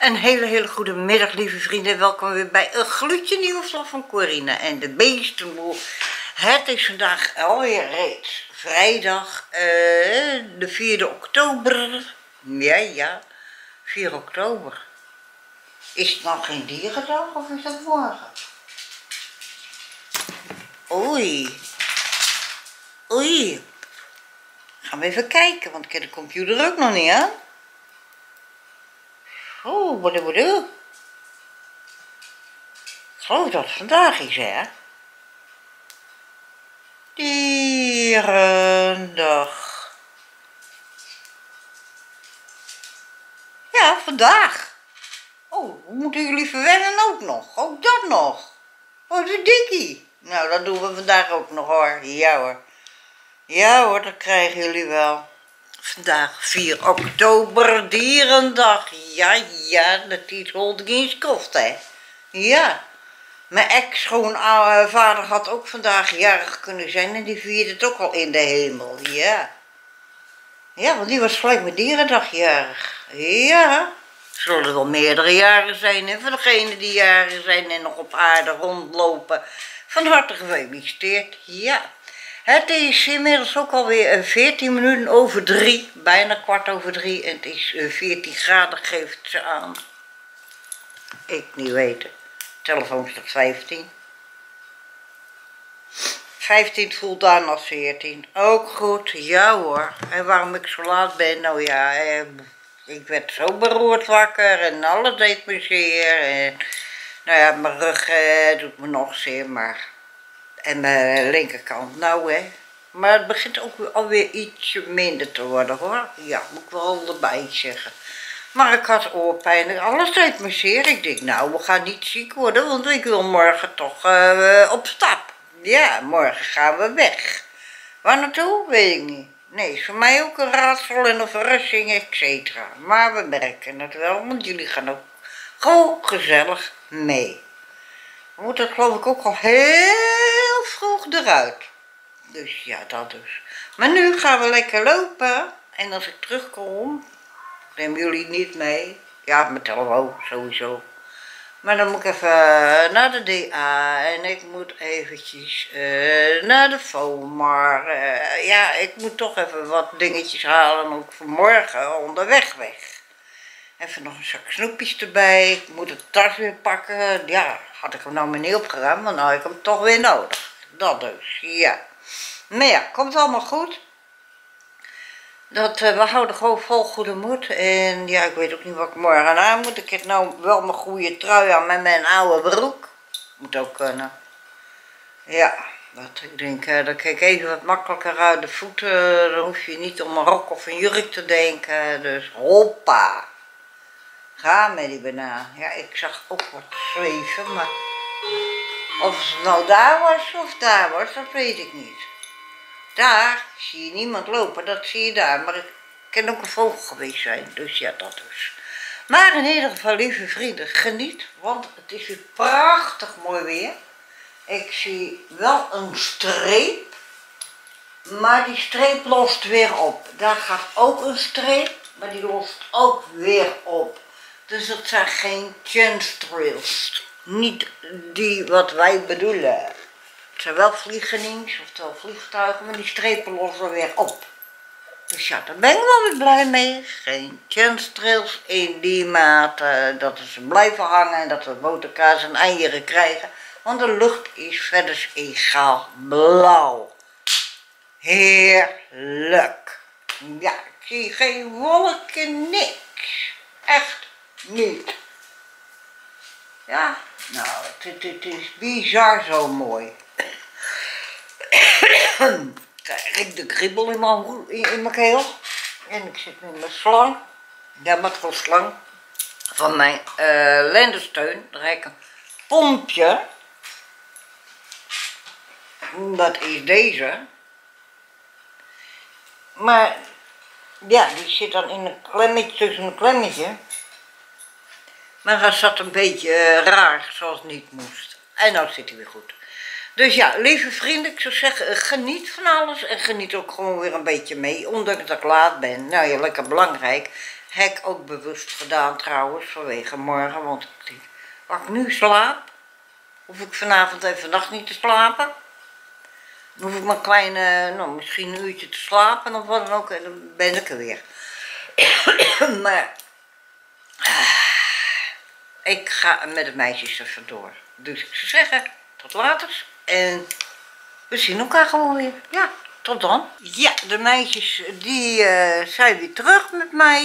Een hele goede middag, lieve vrienden. Welkom weer bij een gloedje nieuwe vlog van Corina en de Beestenboel. Het is vandaag alweer reeds vrijdag, de 4e oktober. Ja, 4 oktober. Is het nog geen dierendag of is dat morgen? Oei. Gaan we even kijken, want ik heb de computer ook nog niet aan. Oh, wat. Ik geloof dat het vandaag is, hè? Dierendag. Ja, vandaag. Oh, moeten jullie verwennen ook nog? Ook dat nog? Oh, de dikkie. Nou, dat doen we vandaag ook nog, hoor. Ja, hoor. Ja, hoor, dat krijgen jullie wel. Vandaag 4 oktober, Dierendag. Ja, dat is holt geen kost, hè. Ja. Mijn ex-schoonvader had ook vandaag jarig kunnen zijn en die vierde het ook al in de hemel. Ja. Ja, want die was gelijk met Dierendag jarig. Ja. Zullen er wel meerdere jaren zijn. En voor degenen die jaren zijn en nog op aarde rondlopen, van harte gefeliciteerd. Ja. Het is inmiddels ook alweer 14 minuten over 3, bijna 4:15 en het is 14 graden geeft ze aan. Ik niet weten. Telefoon staat 15. 15 voelt aan als 14. Ook goed, ja hoor. En waarom ik zo laat ben, nou ja, ik werd zo beroerd wakker en alles deed me zeer. En, nou ja, mijn rug doet me nog zeer, maar... En mijn linkerkant, nou hè. Maar het begint ook alweer ietsje minder te worden, hoor. Ja, moet ik wel erbij zeggen. Maar ik had oorpijn, alles deed me zeer. Ik denk, nou, we gaan niet ziek worden, want ik wil morgen toch op stap. Ja, morgen gaan we weg. Waar naartoe? Weet ik niet. Nee, is voor mij ook een raadsel en een verrassing, et cetera. Maar we merken het wel, want jullie gaan ook gewoon gezellig mee. We moeten het, geloof ik, ook al heel vroeg eruit. Dus ja, dat dus. Maar nu gaan we lekker lopen. En als ik terugkom, nemen jullie niet mee. Ja, mijn telefoon sowieso. Maar dan moet ik even naar de DA. En ik moet eventjes naar de Vomar. Ja, ik moet toch even wat dingetjes halen. Ook vanmorgen onderweg weg. Even nog een zak snoepjes erbij. Ik moet de tas weer pakken. Ja, had ik hem nou maar niet opgeruimd, want nou heb ik hem toch weer nodig. Dat dus, ja. Maar ja, komt allemaal goed. We houden gewoon vol goede moed. En ja, ik weet ook niet wat ik morgen aan moet. Ik heb nou wel mijn goede trui aan met mijn oude broek. Moet ook kunnen. Ja, dat ik denk, dan kijk ik even wat makkelijker uit de voeten. Dan hoef je niet om een rok of een jurk te denken. Dus hoppa. Ga met die banaan. Ja, ik zag ook wat zweven, maar of het nou daar was, dat weet ik niet. Daar zie je niemand lopen, dat zie je daar. Maar ik kan ook een vogel geweest zijn, dus ja, dat dus. Maar in ieder geval, lieve vrienden, geniet, want het is weer prachtig mooi weer. Ik zie wel een streep, maar die streep lost weer op. Daar gaat ook een streep, maar die lost ook weer op. Dus dat zijn geen chance trails. Niet die wat wij bedoelen. Het zijn wel vliegenings, oftewel vliegtuigen, maar die strepen lossen weer op. Dus ja, daar ben ik wel weer blij mee. Geen chance trails in die mate dat ze blijven hangen en dat we boterkaas en eieren krijgen. Want de lucht is verder egaal blauw. Heerlijk. Ja, ik zie geen wolken, niks. Echt. Niet. Ja, nou, het is bizar zo mooi. Krijg ik de kriebel in mijn keel. En ik zit met mijn slang. daar met een slang van mijn lendersteun. Daar heb ik een pompje. Dat is deze. Maar ja, die zit dan in een klemmetje, tussen een klemmetje. Maar dat zat een beetje raar, zoals het niet moest. En nou zit hij weer goed. Dus ja, lieve vrienden, ik zou zeggen, geniet van alles. En geniet ook gewoon weer een beetje mee, ondanks dat ik laat ben. Nou ja, lekker belangrijk. Heb ik ook bewust gedaan trouwens, vanwege morgen. Want ik denk, als ik nu slaap, hoef ik vanavond en vannacht niet te slapen. Dan hoef ik maar een kleine, nou misschien een uurtje te slapen of wat dan ook. En dan ben ik er weer. Maar ik ga met de meisjes even door. Dus ik zou zeggen, tot later. En we zien elkaar gewoon weer. Ja, tot dan. Ja, de meisjes die zijn weer terug met mij.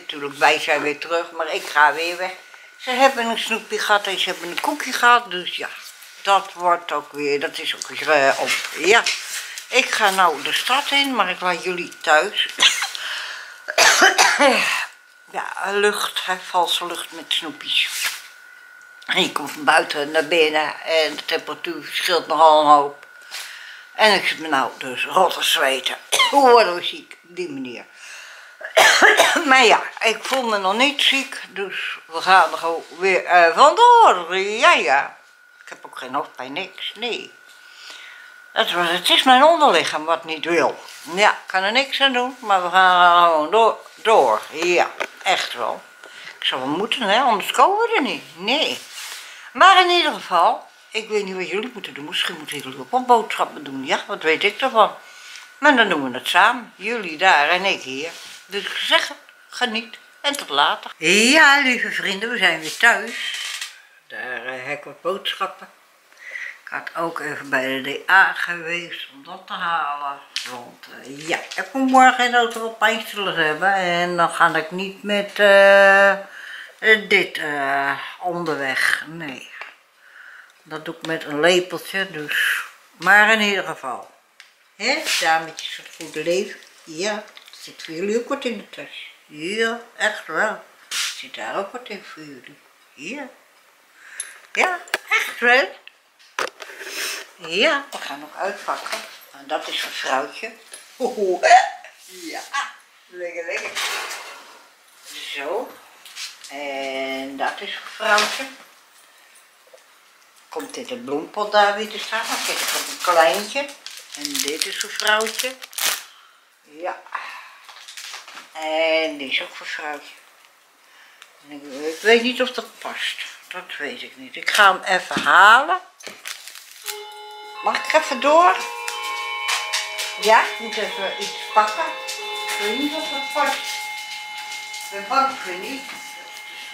Natuurlijk, wij zijn weer terug, maar ik ga weer weg. Ze hebben een snoepje gehad en ze hebben een koekje gehad. Dus ja, dat wordt ook weer, dat is ook weer op. Ja, ik ga nou de stad in, maar ik laat jullie thuis. Ja, lucht, hè, valse lucht met snoepjes. En je komt van buiten naar binnen en de temperatuur verschilt nogal een hoop. En ik zit me nou dus rotte zweten. Hoe word ik ziek? Op die manier. Maar ja, ik voel me nog niet ziek, dus we gaan er gewoon weer vandoor. Ja, ja. Ik heb ook geen hoofdpijn, niks. Nee. Het is mijn onderlichaam wat niet wil. Ja, ik kan er niks aan doen, maar we gaan gewoon door. Ja, echt wel. Ik zou wel moeten, hè? Anders komen we er niet. Nee. Maar in ieder geval, ik weet niet wat jullie moeten doen. Misschien moeten jullie ook wel boodschappen doen. Ja, wat weet ik ervan. Maar dan doen we het samen. Jullie daar en ik hier. Dus ik zeg, geniet. En tot later. Ja, lieve vrienden, we zijn weer thuis. Daar heb ik wat boodschappen. Ik had ook even bij de DA geweest om dat te halen. Want ja, ik moet morgen in auto wel pijnstillers hebben. En dan ga ik niet met dit onderweg. Nee. Dat doe ik met een lepeltje. Dus. Maar in ieder geval. Hè, dametjes van het goede leven. Ja, dat zit voor jullie ook wat in de tas. Ja, echt wel. Zit daar ook wat in voor jullie. Ja. Ja, echt wel. Ja, we gaan nog uitpakken. En dat is een vrouwtje. Oeh, ja, lekker, lekker. Zo. En dat is een vrouwtje. Komt in de bloempot daar weer te staan. Dan zit ik op een kleintje. En dit is een vrouwtje. Ja. En die is ook een vrouwtje. En ik weet niet of dat past. Dat weet ik niet. Ik ga hem even halen. Mag ik even door? Ja, ik moet even iets pakken. Ik weet niet of dat past. Ik ben bang voor niet.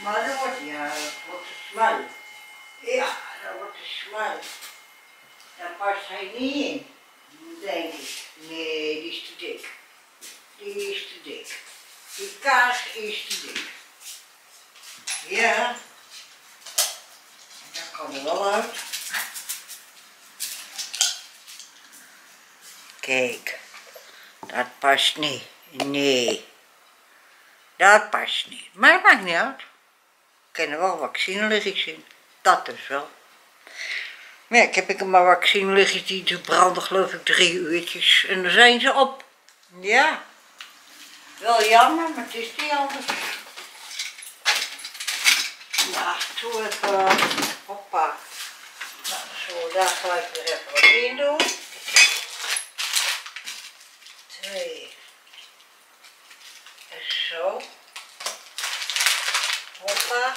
Dat is te smal wordt. Ja, dat wordt te smal. Ja, dat wordt te smal. Daar past hij niet in, denk ik. Nee, die is te dik. Die is te dik. Die kaas is te dik. Ja. Dat kan er wel uit. Kijk, dat past niet. Nee, dat past niet. Maar dat maakt niet uit. Ik ken er wel vaccinelichtjes in. Dat dus wel. Maar ja, ik heb een paar vaccinelichtjes die branden, geloof ik, 3 uurtjes. En dan zijn ze op. Ja, wel jammer, maar het is niet anders. Nou, toen heb ik. Hoppa. Nou, zullen we daar gelijk weer even wat in doen. 2. Zo. Hoppa.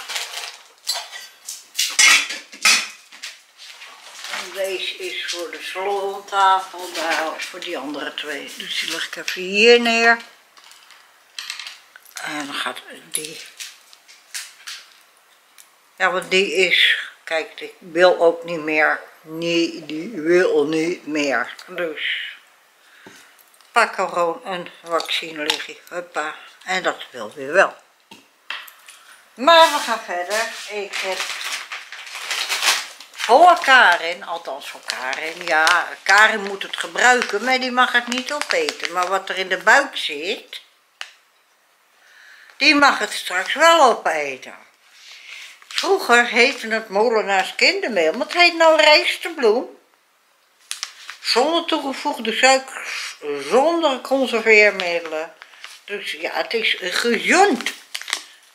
En deze is voor de salontafel, daar voor die andere 2. Dus die leg ik even hier neer. En dan gaat die. Ja, want die is. Kijk, die wil ook niet meer. Nee, die wil niet meer. Dus. Pak er gewoon een vaccinelichtje. Huppa. En dat wil weer wel. Maar we gaan verder. Ik heb voor Karin, althans voor Karin. Ja, Karin moet het gebruiken, maar die mag het niet opeten. Maar wat er in de buik zit, die mag het straks wel opeten. Vroeger heette het Molenaars Kindermeel, maar het heet nou rijstenbloem. Zonder toegevoegde suikers, zonder conserveermiddelen. Dus ja, het is gezond.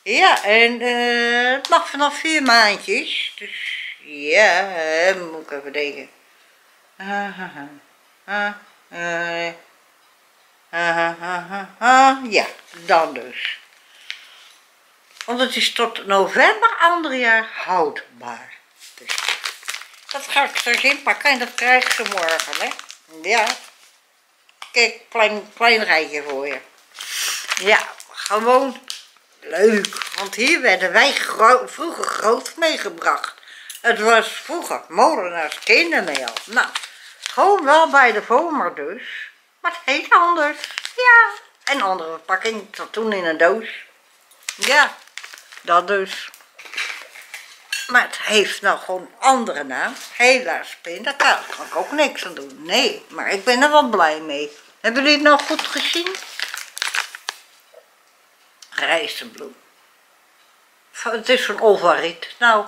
Ja, en het mag vanaf 4 maandjes. Dus ja, moet ik even denken. Ja, dan dus. Want het is tot november ander jaar houdbaar. Dus dat ga ik straks inpakken en dat krijgen ze morgen, hè? Ja. Kijk, klein rijtje voor je. Ja, gewoon leuk. Want hier werden wij vroeger groot meegebracht. Het was vroeger Molenaars Kindermeel. Nou, gewoon wel bij de Vomar dus. Maar het heet anders. Ja. En andere verpakking. Het zat toen in een doos. Ja. Dat dus. Maar het heeft nou gewoon een andere naam. Helaas, daar kan ik ook niks aan doen. Nee, maar ik ben er wel blij mee. Hebben jullie het nou goed gezien? Rijstenbloem. Het is van Olvarit. Nou,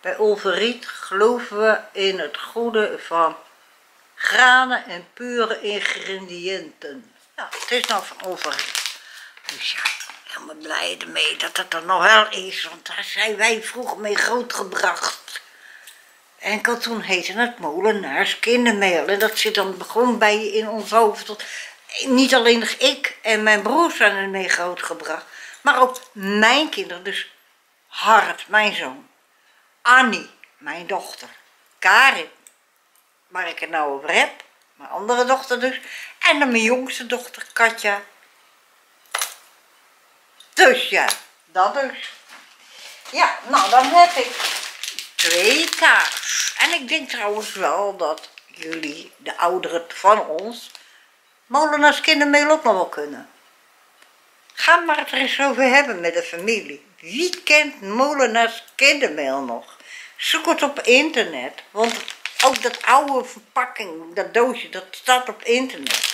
bij Olvarit geloven we in het goede van granen en pure ingrediënten. Ja, het is nou van Olvarit. Dus ja. Ik ben blij ermee dat het er nog wel is, want daar zijn wij vroeger mee grootgebracht. En toen heette het Molenaars Kindermeel. En dat zit dan begon bij je in ons hoofd. Dat niet alleen ik en mijn broers zijn er mee grootgebracht, maar ook mijn kinderen. Dus Hart, mijn zoon. Annie, mijn dochter. Karin, waar ik het nou over heb. Mijn andere dochter dus. En dan mijn jongste dochter, Katja. Dus ja, dat dus. Ja, nou dan heb ik 2 kaars. En ik denk trouwens wel dat jullie, de ouderen van ons, Molenaars Kindermeel ook nog wel kunnen. Ga maar het er eens over hebben met de familie. Wie kent Molenaars Kindermeel nog? Zoek het op internet, want ook dat oude verpakking, dat doosje, dat staat op internet.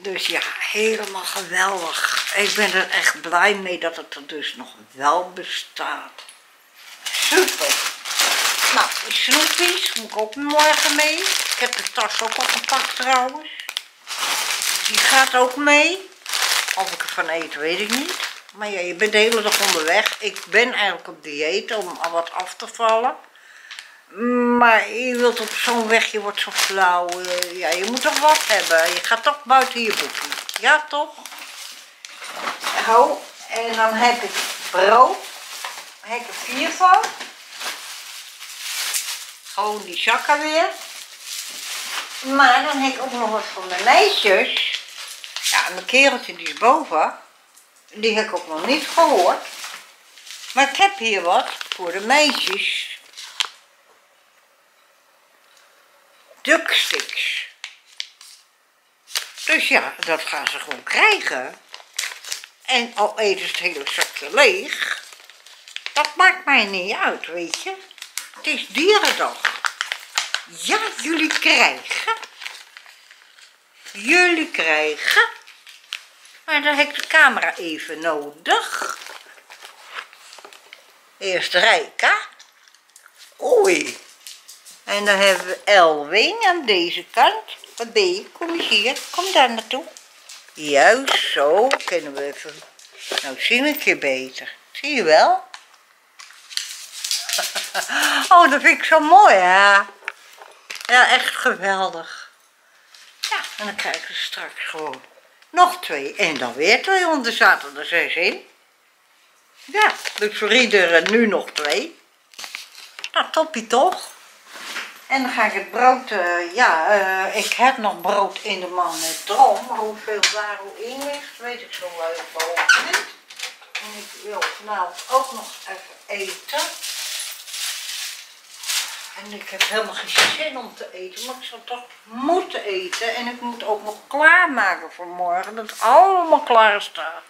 Dus ja, helemaal geweldig. Ik ben er echt blij mee dat het er dus nog wel bestaat. Super. Nou, die snoepjes moet ik ook morgen mee. Ik heb de tas ook al gepakt trouwens. Die gaat ook mee. Of ik ervan eet, weet ik niet. Maar ja, je bent de hele dag onderweg. Ik ben eigenlijk op dieet om al wat af te vallen. Maar je wilt op zo'n weg, je wordt zo flauw, ja, je moet toch wat hebben, je gaat toch buiten je boekje, ja toch? Oh, en dan heb ik brood, daar heb ik er 4 van, gewoon die zakken weer, maar dan heb ik ook nog wat van mijn meisjes, ja, mijn kereltje die is boven, die heb ik ook nog niet gehoord, maar ik heb hier wat voor de meisjes. Ducksticks. Dus ja, dat gaan ze gewoon krijgen. En al eten ze het hele zakje leeg. Dat maakt mij niet uit, weet je. Het is Dierendag. Ja, jullie krijgen. Jullie krijgen. Maar dan heb ik de camera even nodig. Eerst Rijka. Oei. En dan hebben we Elwin aan deze kant. Wat ben je? Kom eens hier. Kom daar naartoe. Juist zo. Kunnen we even. Nou zien we het je beter. Zie je wel? Oh, dat vind ik zo mooi, hè? Ja, echt geweldig. Ja, en dan krijgen we straks gewoon nog 2. En dan weer 2, want er zaten er 6 in. Ja, dus voor iedereen nu nog 2. Nou, toppie toch? En dan ga ik het brood, ik heb nog brood in de magnetron, maar hoeveel daar hoe in ligt, weet ik zo wel niet. En ik wil vanavond ook nog even eten. En ik heb helemaal geen zin om te eten, maar ik zal toch moeten eten. En ik moet ook nog klaarmaken voor morgen, dat het allemaal klaar staat.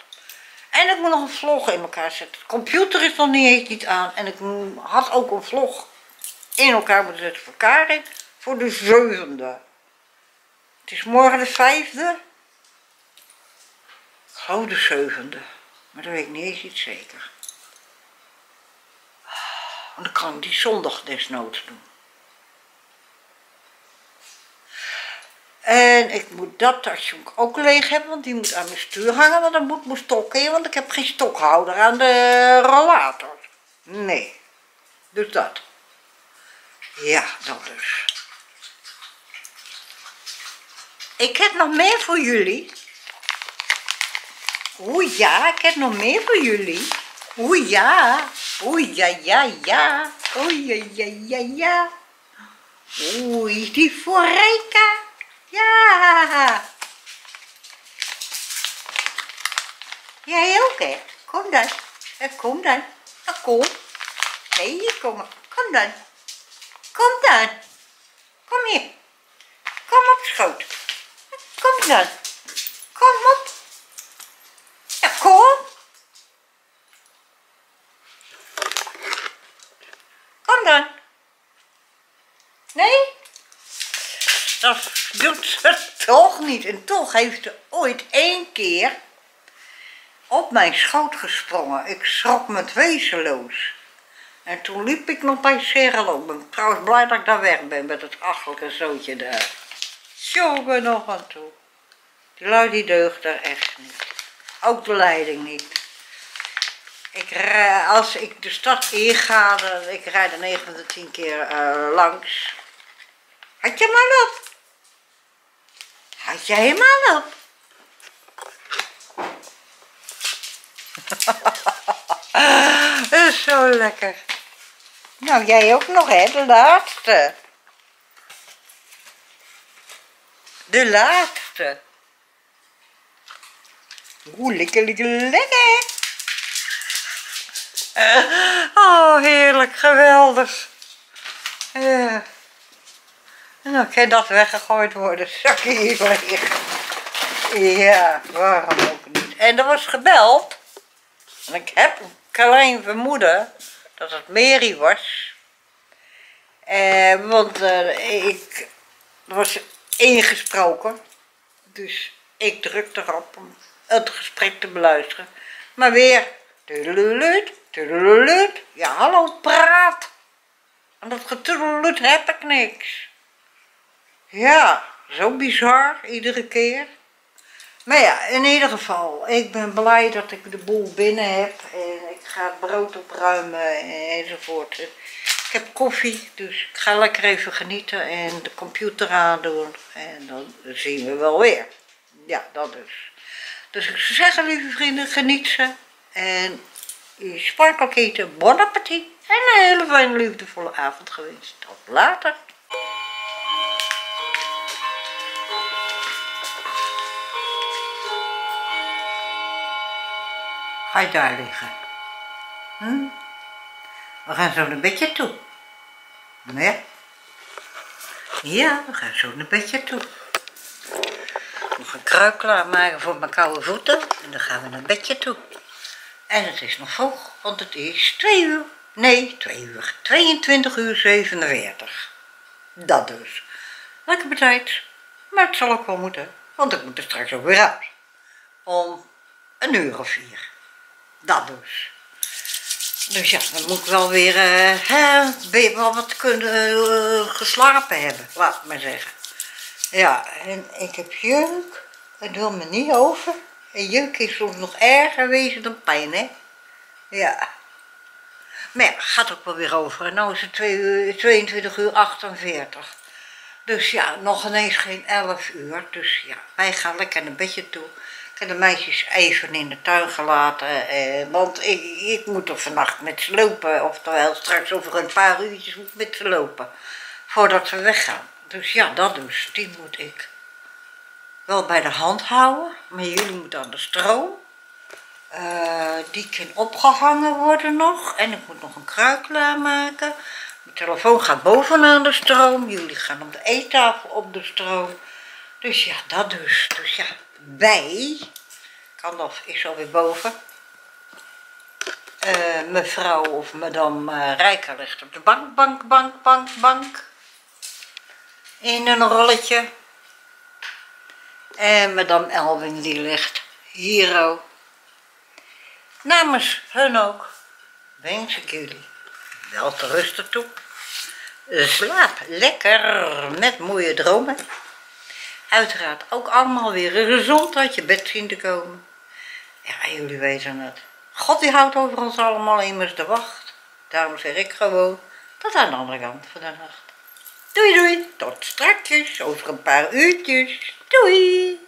En ik moet nog een vlog in elkaar zetten. De computer is nog niet aan en ik had ook een vlog in elkaar moeten zetten voor Karin, voor de 7e. Het is morgen de 5e. Gouden zevende, maar dat weet ik niet eens iets zeker. Want dan kan ik die zondag desnoods doen. En ik moet dat tasje ook leeg hebben, want die moet aan mijn stuur hangen, want dan moet mijn stok in, want ik heb geen stokhouder aan de rollator. Nee, dus dat. Ja, dat dus. Ik heb nog meer voor jullie. Oeh ja, ik heb nog meer voor jullie. Oeh ja, oeh ja ja ja, oeh ja ja ja ja. Oeh, is die voor Rijka? Ja. Jij ook hè? Kom dan, kom dan, kom. Nee, kom, kom dan. Kom dan. Kom hier. Kom op schoot. Kom dan. Kom op. Ja, kom. Kom dan. Nee? Dat doet ze toch niet. En toch heeft ze ooit één keer op mijn schoot gesprongen. Ik schrok me wezenloos. En toen liep ik nog bij Serrelo. Ik ben trouwens blij dat ik daar weg ben met dat achterlijke zootje daar. Tjonge nog aan toe. Die lui die deugt er echt niet. Ook de leiding niet. Als ik de stad inga, ik rijd er 9 van de 10 keer langs. Had je maar op. Had je helemaal op. Dat is zo lekker. Nou, jij ook nog hè, de laatste. De laatste. Oeh, lekker, lekker, lekker. Oh, heerlijk, geweldig. En dan kan dat weggegooid worden. Zakje hier weer. Ja, waarom ook niet. En er was gebeld. En ik heb een klein vermoeden dat het Mary was. Want ik was ingesproken. Dus ik drukte erop om het gesprek te beluisteren. Maar weer. Tudelulut, tudelulut. Ja, hallo, praat. En dat getudelulut heb ik niks. Ja, zo bizar iedere keer. Maar ja, in ieder geval, ik ben blij dat ik de boel binnen heb. En ik ga het brood opruimen enzovoort. Ik heb koffie, dus ik ga lekker even genieten en de computer aandoen. En dan zien we wel weer. Ja, dat dus. Dus ik zou zeggen, lieve vrienden, geniet ze. En sparkelketen, bon appétit. En een hele fijne liefdevolle avond gewenst. Tot later. Ga je daar liggen? Hm? We gaan zo een bedje toe. Nee? Ja, we gaan zo een bedje toe. We gaan kruik klaarmaken voor mijn koude voeten. En dan gaan we naar bedje toe. En het is nog vroeg, want het is 2 uur. Nee, 2 uur. 22:47. Dat dus. Lekker betijd. Maar het zal ook wel moeten. Want ik moet er straks ook weer uit. Om 1 uur of 4. Dat dus. Dus ja, dan moet ik wel weer wel wat kunnen geslapen hebben, laat ik maar zeggen. Ja, en ik heb jeuk. Het wil me niet over. En jeuk is soms nog erger wezen dan pijn, hè? Ja. Maar ja, gaat ook wel weer over. En nou is het 22:48. Dus ja, nog ineens geen 11 uur. Dus ja, wij gaan lekker naar bedje toe. Ik heb de meisjes even in de tuin gelaten, want ik moet er vannacht met ze lopen. Oftewel straks over een paar uurtjes moet ik met ze lopen, voordat ze weggaan. Dus ja, dat dus. Die moet ik wel bij de hand houden, maar jullie moeten aan de stroom. Die kan opgehangen worden nog en ik moet nog een kruik klaarmaken. Mijn telefoon gaat bovenaan de stroom, jullie gaan op de eettafel op de stroom. Dus ja, dat dus. Dus ja. Wij, Kandof is alweer boven, mevrouw of madame Rijka ligt op de bank, in een rolletje. En madame Elwin die ligt Hiro. Namens hun ook wens ik jullie wel te rusten toe. Slaap lekker met mooie dromen. Uiteraard ook allemaal weer gezond uit je bed zien te komen. Ja, jullie weten het. God die houdt over ons allemaal immers de wacht. Daarom zeg ik gewoon tot aan de andere kant van de nacht. Doei doei, tot straks, over een paar uurtjes. Doei!